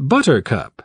Buttercup.